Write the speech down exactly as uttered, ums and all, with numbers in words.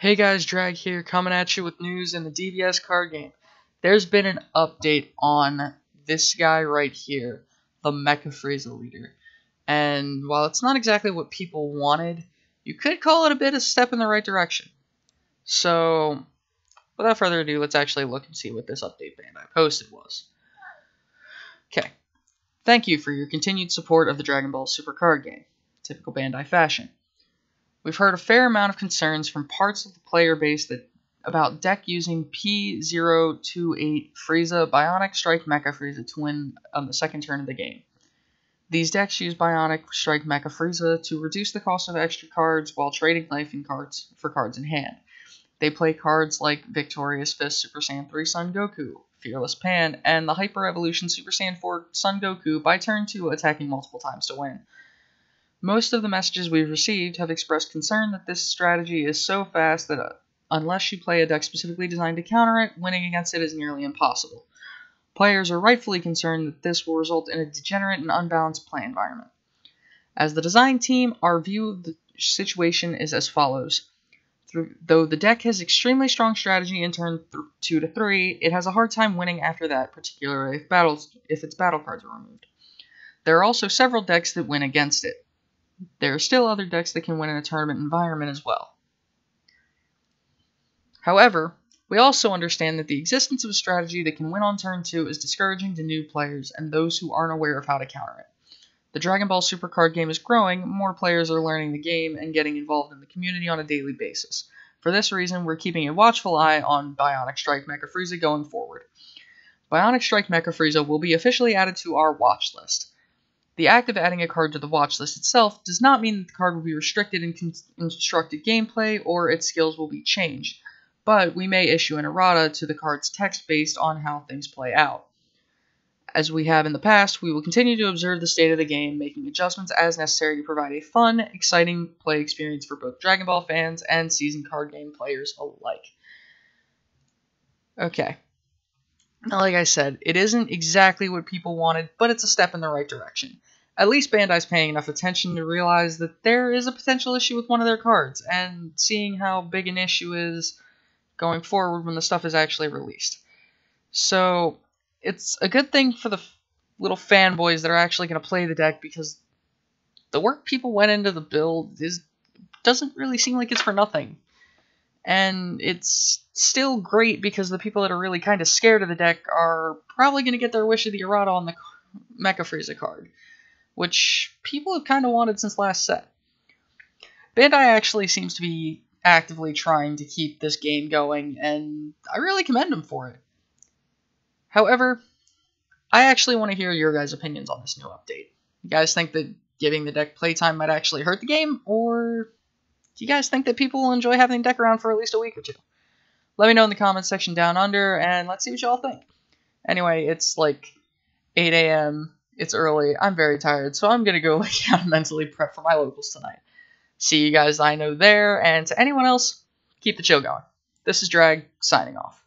Hey guys, Drag here, coming at you with news in the D B S card game. There's been an update on this guy right here, the Mecha Frieza leader. And while it's not exactly what people wanted, you could call it a bit of a step in the right direction. So, without further ado, let's actually look and see what this update Bandai posted was. Okay. Thank you for your continued support of the Dragon Ball Super Card game. Typical Bandai fashion. We've heard a fair amount of concerns from parts of the player base that about deck using P zero two eight Frieza Bionic Strike Mecha Frieza to win on the second turn of the game. These decks use Bionic Strike Mecha Frieza to reduce the cost of extra cards while trading life in cards for cards in hand. They play cards like Victorious Fist Super Saiyan three Son Goku, Fearless Pan, and the Hyper Evolution Super Saiyan four Son Goku by turn two, attacking multiple times to win. Most of the messages we've received have expressed concern that this strategy is so fast that uh, unless you play a deck specifically designed to counter it, winning against it is nearly impossible. Players are rightfully concerned that this will result in a degenerate and unbalanced play environment. As the design team, our view of the situation is as follows. Through, though the deck has extremely strong strategy in turn two to three, it has a hard time winning after that, particularly if, battles, if its battle cards are removed. There are also several decks that win against it. There are still other decks that can win in a tournament environment as well. However, we also understand that the existence of a strategy that can win on turn two is discouraging to new players and those who aren't aware of how to counter it. The Dragon Ball Super Card game is growing, more players are learning the game and getting involved in the community on a daily basis. For this reason, we're keeping a watchful eye on Bionic Strike Mecha Frieza going forward. Bionic Strike Mecha Frieza will be officially added to our watch list. The act of adding a card to the watch list itself does not mean that the card will be restricted in constructed gameplay or its skills will be changed, but we may issue an errata to the card's text based on how things play out. As we have in the past, we will continue to observe the state of the game, making adjustments as necessary to provide a fun, exciting play experience for both Dragon Ball fans and seasoned card game players alike. Okay. Now, like I said, it isn't exactly what people wanted, but it's a step in the right direction. At least Bandai's paying enough attention to realize that there is a potential issue with one of their cards, and seeing how big an issue is going forward when the stuff is actually released. So, it's a good thing for the little fanboys that are actually going to play the deck, because the work people went into the build is doesn't really seem like it's for nothing. And it's still great because the people that are really kind of scared of the deck are probably going to get their wish of the errata on the Mecha Frieza card, which people have kind of wanted since last set. Bandai actually seems to be actively trying to keep this game going, and I really commend them for it. However, I actually want to hear your guys' opinions on this new update. You guys think that giving the deck playtime might actually hurt the game, or do you guys think that people will enjoy having the deck around for at least a week or two? Let me know in the comments section down under, and let's see what y'all think. Anyway, it's like eight A M, it's early, I'm very tired, so I'm going to go lay down and mentally prep for my locals tonight. See you guys I know there, and to anyone else, keep the chill going. This is Drag, signing off.